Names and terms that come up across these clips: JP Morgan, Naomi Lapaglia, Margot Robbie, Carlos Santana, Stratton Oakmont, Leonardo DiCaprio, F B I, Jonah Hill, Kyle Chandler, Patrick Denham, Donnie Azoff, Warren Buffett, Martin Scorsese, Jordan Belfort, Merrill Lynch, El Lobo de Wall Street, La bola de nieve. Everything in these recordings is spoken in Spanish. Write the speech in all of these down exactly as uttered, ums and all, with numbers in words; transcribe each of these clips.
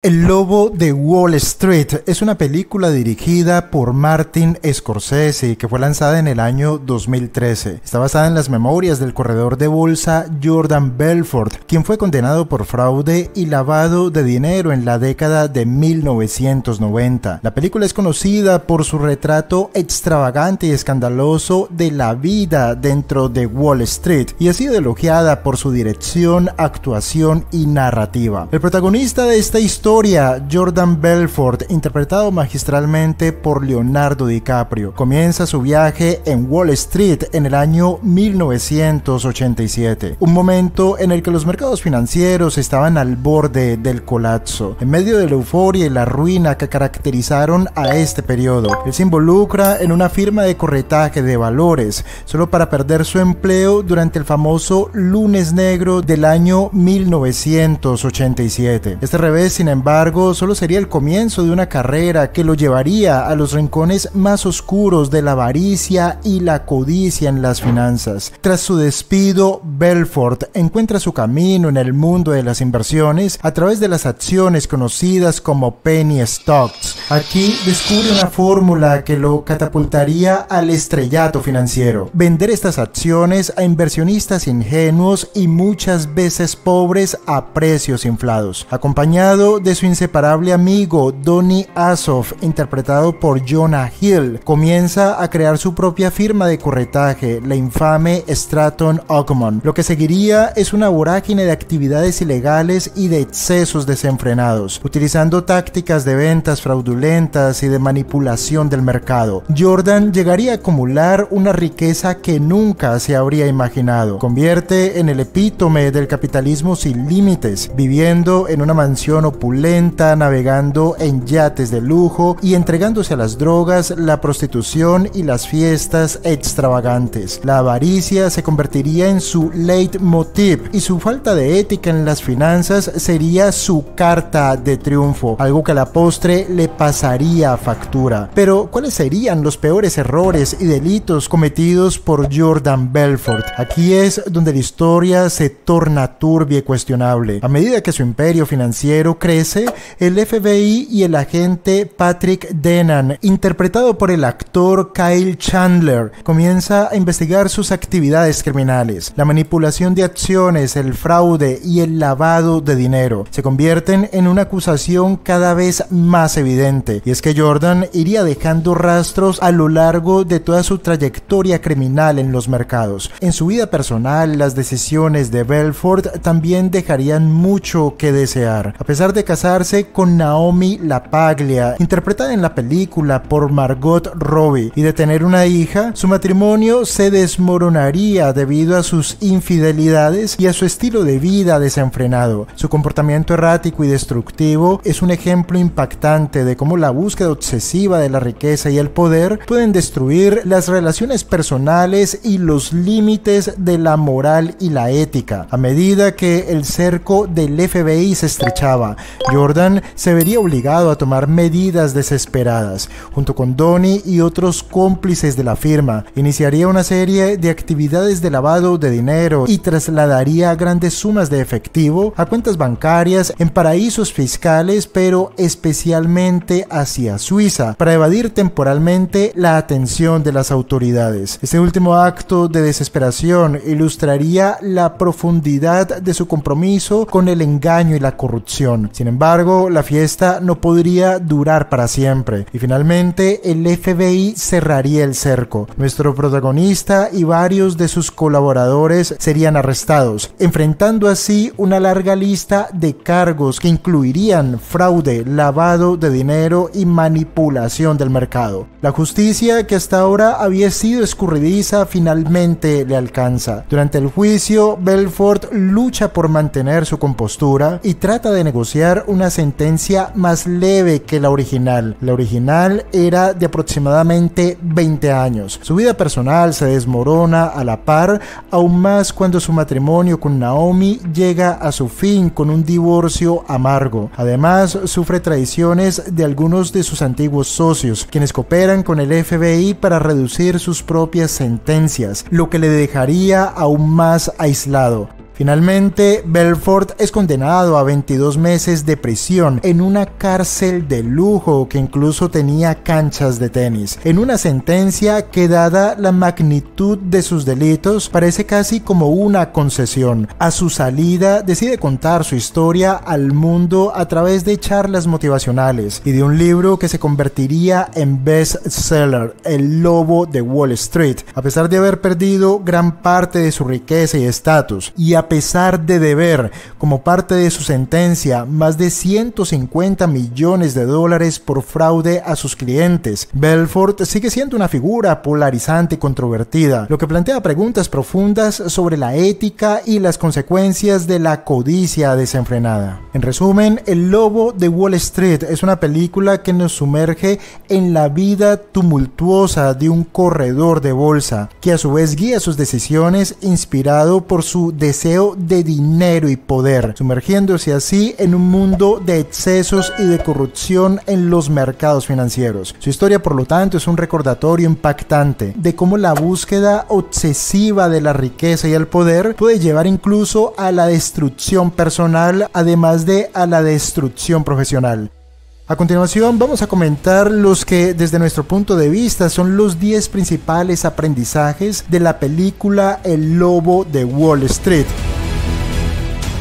El Lobo de Wall Street es una película dirigida por Martin Scorsese que fue lanzada en el año dos mil trece. Está basada en las memorias del corredor de bolsa Jordan Belfort, quien fue condenado por fraude y lavado de dinero en la década de mil novecientos noventa. La película es conocida por su retrato extravagante y escandaloso de la vida dentro de Wall Street y ha sido elogiada por su dirección, actuación y narrativa. El protagonista de esta historia Historia, Jordan Belfort, interpretado magistralmente por Leonardo DiCaprio, comienza su viaje en Wall Street en el año mil novecientos ochenta y siete, un momento en el que los mercados financieros estaban al borde del colapso. En medio de la euforia y la ruina que caracterizaron a este periodo, él se involucra en una firma de corretaje de valores, solo para perder su empleo durante el famoso Lunes Negro del año mil novecientos ochenta y siete. Este revés, sin embargo, Sin embargo, solo sería el comienzo de una carrera que lo llevaría a los rincones más oscuros de la avaricia y la codicia en las finanzas. Tras su despido, Belfort encuentra su camino en el mundo de las inversiones a través de las acciones conocidas como penny stocks. Aquí descubre una fórmula que lo catapultaría al estrellato financiero: vender estas acciones a inversionistas ingenuos y muchas veces pobres a precios inflados. Acompañado de de su inseparable amigo Donnie Azoff, interpretado por Jonah Hill, comienza a crear su propia firma de corretaje, la infame Stratton Oakmont. Lo que seguiría es una vorágine de actividades ilegales y de excesos desenfrenados, utilizando tácticas de ventas fraudulentas y de manipulación del mercado. Jordan llegaría a acumular una riqueza que nunca se habría imaginado. Convierte en el epítome del capitalismo sin límites, viviendo en una mansión opulenta, navegando en yates de lujo y entregándose a las drogas, la prostitución y las fiestas extravagantes. La avaricia se convertiría en su leitmotiv y su falta de ética en las finanzas sería su carta de triunfo, algo que a la postre le pasaría factura. Pero, ¿cuáles serían los peores errores y delitos cometidos por Jordan Belfort? Aquí es donde la historia se torna turbia y cuestionable. A medida que su imperio financiero crece, el F B I y el agente Patrick Denham, interpretado por el actor Kyle Chandler, comienza a investigar sus actividades criminales. La manipulación de acciones, el fraude y el lavado de dinero se convierten en una acusación cada vez más evidente, y es que Jordan iría dejando rastros a lo largo de toda su trayectoria criminal en los mercados. En su vida personal, las decisiones de Belfort también dejarían mucho que desear. A pesar de casarse con Naomi Lapaglia, interpretada en la película por Margot Robbie, y de tener una hija, su matrimonio se desmoronaría debido a sus infidelidades y a su estilo de vida desenfrenado. Su comportamiento errático y destructivo es un ejemplo impactante de cómo la búsqueda obsesiva de la riqueza y el poder pueden destruir las relaciones personales y los límites de la moral y la ética. A medida que el cerco del F B I se estrechaba, Jordan se vería obligado a tomar medidas desesperadas. Junto con Donnie y otros cómplices de la firma, iniciaría una serie de actividades de lavado de dinero y trasladaría grandes sumas de efectivo a cuentas bancarias en paraísos fiscales, pero especialmente hacia Suiza, para evadir temporalmente la atención de las autoridades. Este último acto de desesperación ilustraría la profundidad de su compromiso con el engaño y la corrupción. Sin embargo, la fiesta no podría durar para siempre y finalmente el F B I cerraría el cerco. Nuestro protagonista y varios de sus colaboradores serían arrestados, enfrentando así una larga lista de cargos que incluirían fraude, lavado de dinero y manipulación del mercado. La justicia, que hasta ahora había sido escurridiza, finalmente le alcanza. Durante el juicio, Belfort lucha por mantener su compostura y trata de negociar una sentencia más leve que la original. La original era de aproximadamente veinte años. Su vida personal se desmorona a la par, aún más cuando su matrimonio con Naomi llega a su fin con un divorcio amargo. Además, sufre traiciones de algunos de sus antiguos socios, quienes cooperan con el F B I para reducir sus propias sentencias, lo que le dejaría aún más aislado. Finalmente, Belfort es condenado a veintidós meses de prisión en una cárcel de lujo que incluso tenía canchas de tenis, en una sentencia que, dada la magnitud de sus delitos, parece casi como una concesión. A su salida decide contar su historia al mundo a través de charlas motivacionales y de un libro que se convertiría en bestseller, El Lobo de Wall Street, a pesar de haber perdido gran parte de su riqueza y estatus, y a A pesar de deber, como parte de su sentencia, más de ciento cincuenta millones de dólares por fraude a sus clientes. Belfort sigue siendo una figura polarizante y controvertida, lo que plantea preguntas profundas sobre la ética y las consecuencias de la codicia desenfrenada. En resumen, El Lobo de Wall Street es una película que nos sumerge en la vida tumultuosa de un corredor de bolsa, que a su vez guía sus decisiones inspirado por su deseo de dinero y poder, sumergiéndose así en un mundo de excesos y de corrupción en los mercados financieros. Su historia, por lo tanto, es un recordatorio impactante de cómo la búsqueda obsesiva de la riqueza y el poder puede llevar incluso a la destrucción personal, además de a la destrucción profesional. A continuación vamos a comentar los que desde nuestro punto de vista son los diez principales aprendizajes de la película El Lobo de Wall Street.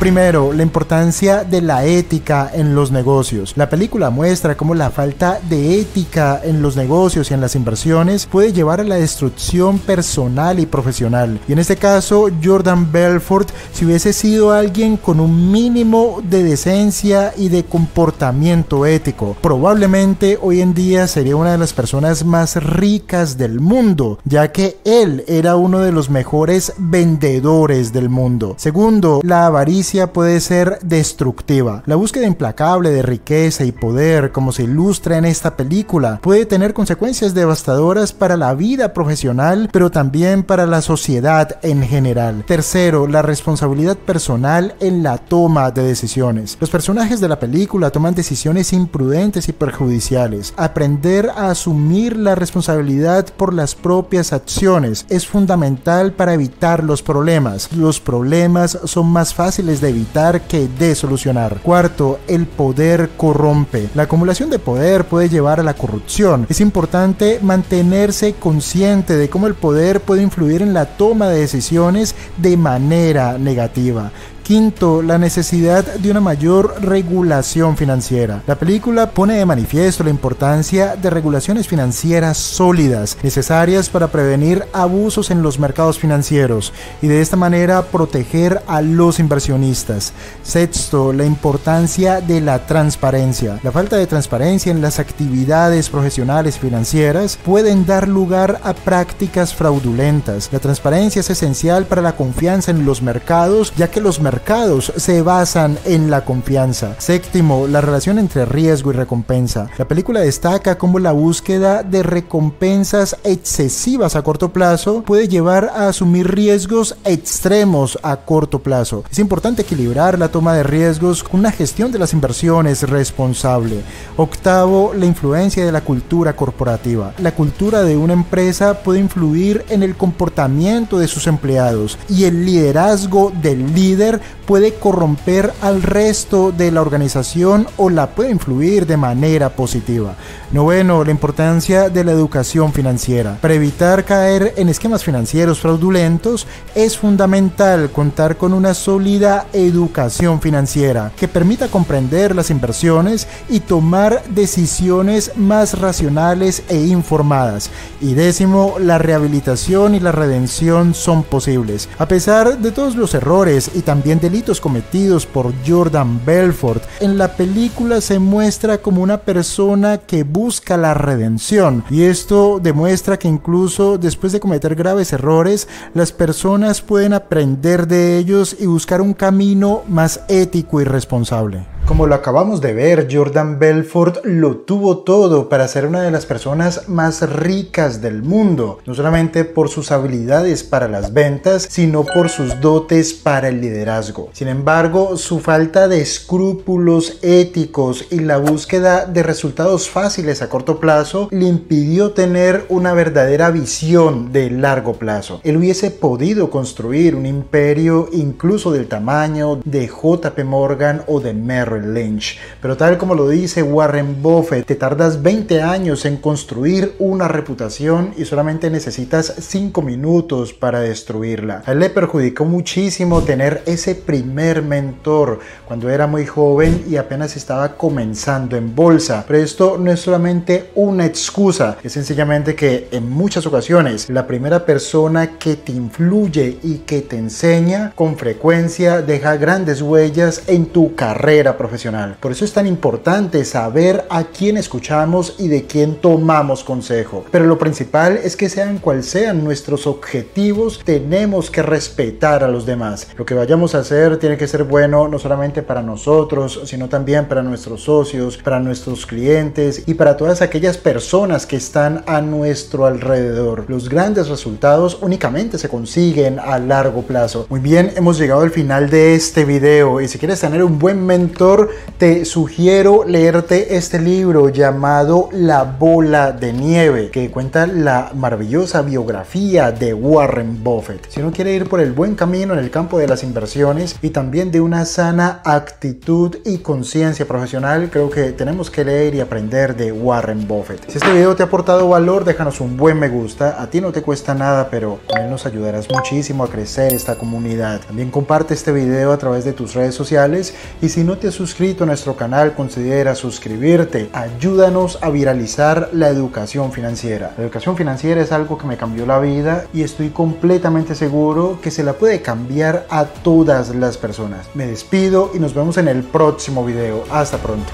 Primero, la importancia de la ética en los negocios. La película muestra cómo la falta de ética en los negocios y en las inversiones puede llevar a la destrucción personal y profesional. Y en este caso, Jordan Belfort, si hubiese sido alguien con un mínimo de decencia y de comportamiento ético, probablemente hoy en día sería una de las personas más ricas del mundo, ya que él era uno de los mejores vendedores del mundo. Segundo, la avaricia puede ser destructiva. La búsqueda implacable de riqueza y poder, como se ilustra en esta película, puede tener consecuencias devastadoras para la vida profesional, pero también para la sociedad en general. Tercero, la responsabilidad personal en la toma de decisiones. Los personajes de la película toman decisiones imprudentes y perjudiciales. Aprender a asumir la responsabilidad por las propias acciones es fundamental para evitar los problemas. Los problemas son más fáciles de evitar que de solucionar. Cuarto, el poder corrompe. La acumulación de poder puede llevar a la corrupción. Es importante mantenerse consciente de cómo el poder puede influir en la toma de decisiones de manera negativa. Quinto, la necesidad de una mayor regulación financiera. La película pone de manifiesto la importancia de regulaciones financieras sólidas, necesarias para prevenir abusos en los mercados financieros y de esta manera proteger a los inversionistas. Sexto, la importancia de la transparencia. La falta de transparencia en las actividades profesionales financieras pueden dar lugar a prácticas fraudulentas. La transparencia es esencial para la confianza en los mercados, ya que los mercados mercados se basan en la confianza. Séptimo, la relación entre riesgo y recompensa. La película destaca cómo la búsqueda de recompensas excesivas a corto plazo puede llevar a asumir riesgos extremos a corto plazo. Es importante equilibrar la toma de riesgos con una gestión de las inversiones responsable. Octavo, la influencia de la cultura corporativa. La cultura de una empresa puede influir en el comportamiento de sus empleados y el liderazgo del líder puede corromper al resto de la organización o la puede influir de manera positiva. Noveno, la importancia de la educación financiera. Para evitar caer en esquemas financieros fraudulentos, es fundamental contar con una sólida educación financiera que permita comprender las inversiones y tomar decisiones más racionales e informadas. Y décimo, la rehabilitación y la redención son posibles. A pesar de todos los errores y también delitos cometidos por Jordan Belfort, en la película se muestra como una persona que busca la redención, y esto demuestra que incluso después de cometer graves errores, las personas pueden aprender de ellos y buscar un camino más ético y responsable. Como lo acabamos de ver, Jordan Belfort lo tuvo todo para ser una de las personas más ricas del mundo, no solamente por sus habilidades para las ventas, sino por sus dotes para el liderazgo. Sin embargo, su falta de escrúpulos éticos y la búsqueda de resultados fáciles a corto plazo le impidió tener una verdadera visión de largo plazo. Él hubiese podido construir un imperio incluso del tamaño de J P Morgan o de Merrill Lynch, pero tal como lo dice Warren Buffett, te tardas veinte años en construir una reputación y solamente necesitas cinco minutos para destruirla. A él le perjudicó muchísimo tener ese primer mentor cuando era muy joven y apenas estaba comenzando en bolsa, pero esto no es solamente una excusa, es sencillamente que en muchas ocasiones la primera persona que te influye y que te enseña con frecuencia deja grandes huellas en tu carrera profesional. Por eso es tan importante saber a quién escuchamos y de quién tomamos consejo. Pero lo principal es que sean cuales sean nuestros objetivos, tenemos que respetar a los demás. Lo que vayamos a hacer tiene que ser bueno no solamente para nosotros, sino también para nuestros socios, para nuestros clientes y para todas aquellas personas que están a nuestro alrededor. Los grandes resultados únicamente se consiguen a largo plazo. Muy bien, hemos llegado al final de este video y si quieres tener un buen mentor, te sugiero leerte este libro llamado La bola de nieve, que cuenta la maravillosa biografía de Warren Buffett. Si uno quiere ir por el buen camino en el campo de las inversiones y también de una sana actitud y conciencia profesional, creo que tenemos que leer y aprender de Warren Buffett. Si este video te ha aportado valor, déjanos un buen me gusta. A ti no te cuesta nada, pero con él nos ayudarás muchísimo a crecer esta comunidad. También comparte este video a través de tus redes sociales y si no te has suscrito a nuestro canal, considera suscribirte. Ayúdanos a viralizar la educación financiera. La educación financiera es algo que me cambió la vida y estoy completamente seguro que se la puede cambiar a todas las personas. Me despido y nos vemos en el próximo video. Hasta pronto.